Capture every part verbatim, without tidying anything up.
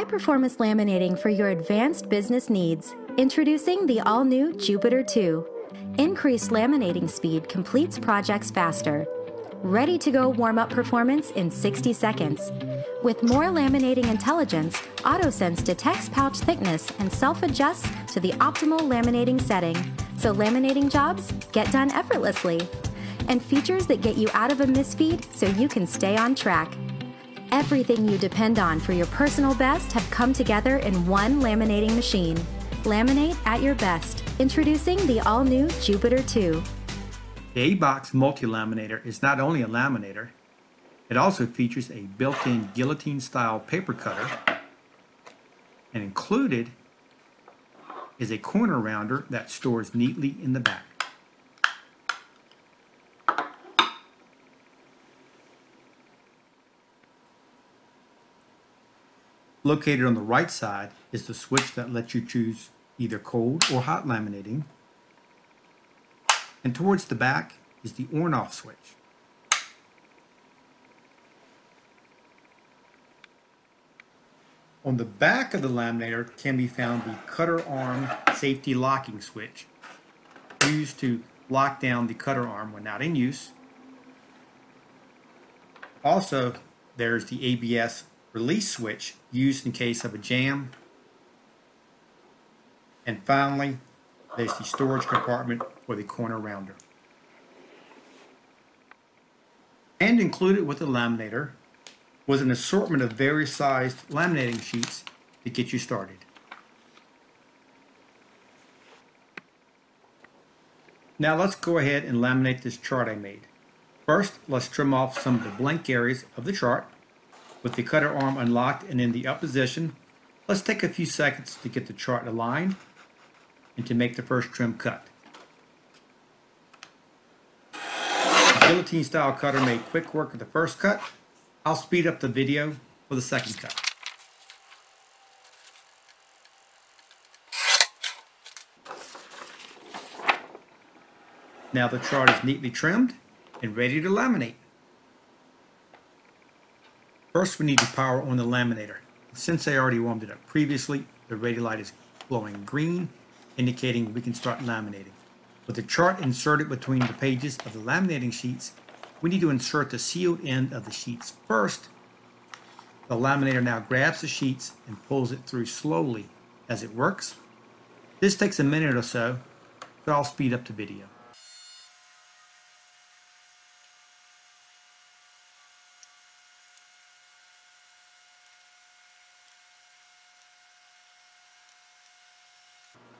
high-performance laminating for your advanced business needs. Introducing the all-new Jupiter two. Increased laminating speed completes projects faster. Ready to go warm-up performance in sixty seconds. With more laminating intelligence, AutoSense detects pouch thickness and self-adjusts to the optimal laminating setting, so laminating jobs get done effortlessly. And features that get you out of a misfeed so you can stay on track. Everything you depend on for your personal best have come together in one laminating machine. Laminate at your best. Introducing the all-new Jupiter two. The A box Multi-Laminator is not only a laminator, it also features a built-in guillotine-style paper cutter, and included is a corner rounder that stores neatly in the back. Located on the right side is the switch that lets you choose either cold or hot laminating, and towards the back is the on-off switch. On the back of the laminator can be found the cutter arm safety locking switch, used to lock down the cutter arm when not in use. Also, there's the A B S release switch used in case of a jam. And finally, there's the storage compartment for the corner rounder. And included with the laminator was an assortment of various sized laminating sheets to get you started. Now let's go ahead and laminate this chart I made. First, let's trim off some of the blank areas of the chart. With the cutter arm unlocked and in the up position, let's take a few seconds to get the chart aligned and to make the first trim cut. The guillotine style cutter made quick work of the first cut. I'll speed up the video for the second cut. Now the chart is neatly trimmed and ready to laminate. First, we need to power on the laminator. Since I already warmed it up previously, the radio light is glowing green, indicating we can start laminating. With the chart inserted between the pages of the laminating sheets, we need to insert the sealed end of the sheets first. The laminator now grabs the sheets and pulls it through slowly as it works. This takes a minute or so, but I'll speed up the video.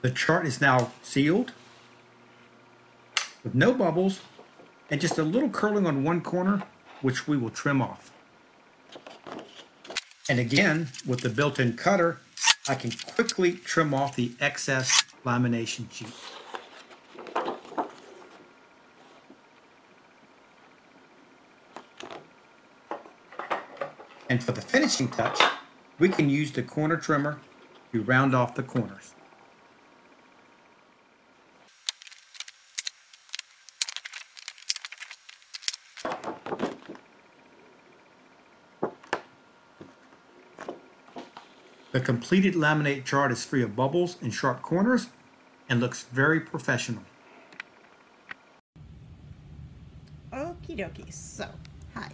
The chart is now sealed with no bubbles and just a little curling on one corner, which we will trim off. And again, with the built-in cutter, I can quickly trim off the excess lamination sheet. And for the finishing touch, we can use the corner trimmer to round off the corners. The completed laminate chart is free of bubbles and sharp corners and looks very professional. Okie dokie, so hi.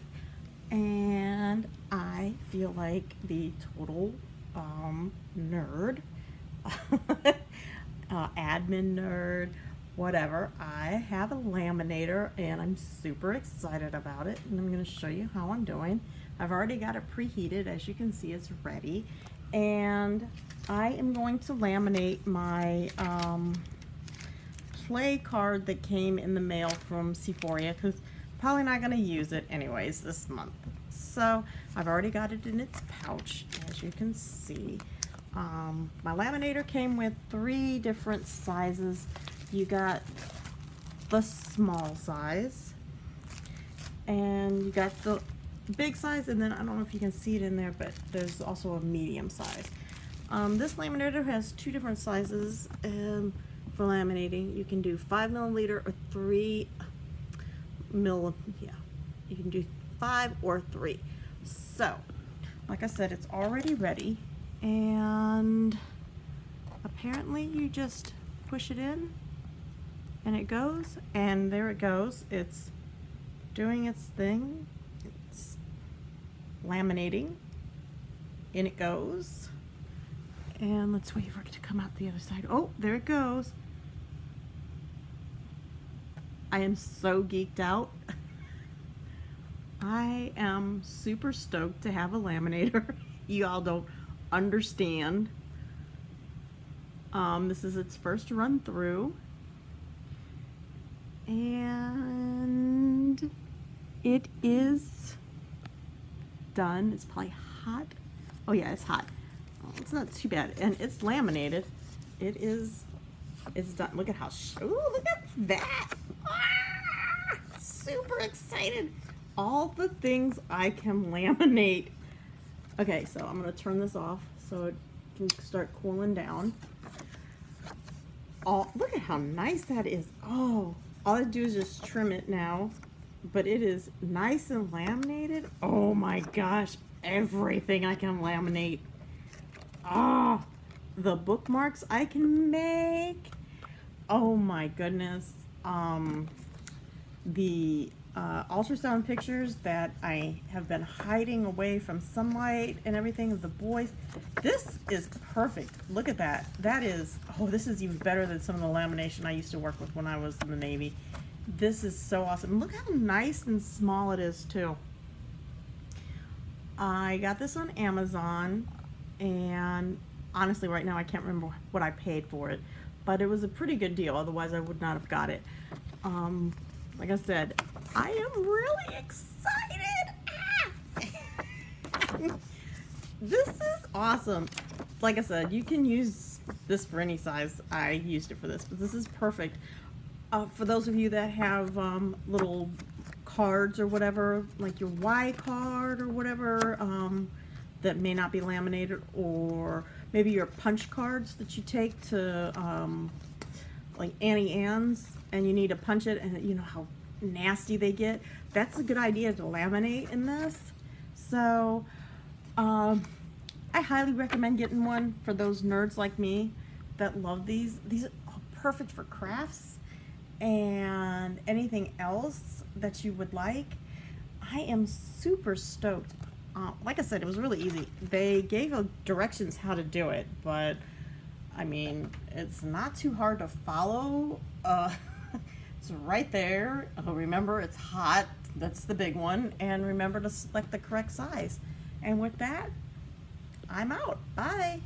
And I feel like the total um, nerd, uh, admin nerd, whatever. I have a laminator and I'm super excited about it, and I'm going to show you how I'm doing. I've already got it preheated, as you can see it's ready. And I am going to laminate my um, play card that came in the mail from Sephora, because I'm probably not going to use it anyways this month. So I've already got it in its pouch, as you can see. Um, my laminator came with three different sizes. You got the small size, and you got the big size, and then I don't know if you can see it in there, but there's also a medium size. Um, this laminator has two different sizes um, for laminating. You can do five milliliter or three mill. Yeah, you can do five or three. So, like I said, it's already ready. and apparently you just push it in and it goes, and there it goes. It's doing its thing. It's laminating. In it goes. And let's wait for it to come out the other side. Oh, there it goes. I am so geeked out. I am super stoked to have a laminator. You all don't understand. Um, this is its first run through. And it is done. It's probably hot. Oh yeah, it's hot. Oh, it's not too bad. And it's laminated. It is, it's done. Look at how, ooh, look at that. Ah, super excited. All the things I can laminate. Okay, so I'm gonna turn this off so it can start cooling down. All, look at how nice that is. Oh, all I do is just trim it now, but it is nice and laminated. Oh my gosh, everything I can laminate. Ah, oh, the bookmarks I can make. Oh my goodness. Um, the uh, ultrasound pictures that I have been hiding away from sunlight and everything of the boys. This is perfect. Look at that. That is, oh, this is even better than some of the lamination I used to work with when I was in the Navy. This is so awesome. Look how nice and small it is too. I got this on Amazon, and honestly right now I can't remember what I paid for it, but it was a pretty good deal, otherwise I would not have got it. Um, like I said, I am really excited! Ah! This is awesome. Like I said, you can use this for any size. I used it for this, but this is perfect. Uh, for those of you that have um, little cards or whatever, like your Y card or whatever, um, that may not be laminated, or maybe your punch cards that you take to um, like Annie Ann's, and you need to punch it, and you know how nasty they get. That's a good idea to laminate in this. So um, I highly recommend getting one for those nerds like me that love these. These are perfect for crafts and anything else that you would like. I am super stoked. Uh, like I said, it was really easy. They gave directions how to do it, but I mean, it's not too hard to follow. Uh, it's right there. Oh, remember, it's hot. That's the big one. And remember to select the correct size. And with that, I'm out. Bye.